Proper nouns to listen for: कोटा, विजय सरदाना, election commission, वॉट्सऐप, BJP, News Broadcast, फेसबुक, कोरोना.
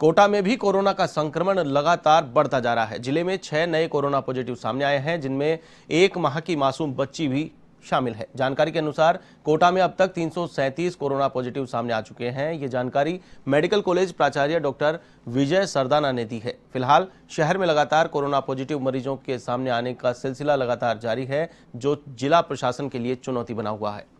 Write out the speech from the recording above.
कोटा में भी कोरोना का संक्रमण लगातार बढ़ता जा रहा है। जिले में 6 नए कोरोना पॉजिटिव सामने आए हैं, जिनमें 1 माह की मासूम बच्ची भी शामिल है। जानकारी के अनुसार कोटा में अब तक 337 कोरोना पॉजिटिव सामने आ चुके हैं। ये जानकारी मेडिकल कॉलेज प्राचार्य डॉक्टर विजय सरदाना ने दी है। फिलहाल शहर में लगातार कोरोना पॉजिटिव मरीजों के सामने आने का सिलसिला लगातार जारी है, जो जिला प्रशासन के लिए चुनौती बना हुआ है।